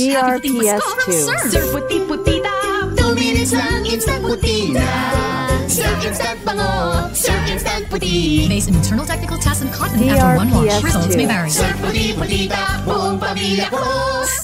DRPS2. Sir, puti-putita. 2 minutes lang, instant putita. Sir, instant bango. Sir, instant puti. Based on internal technical tests and cotton after one wash. Results may vary. Sir, puti-putita. Buong pamilya ko.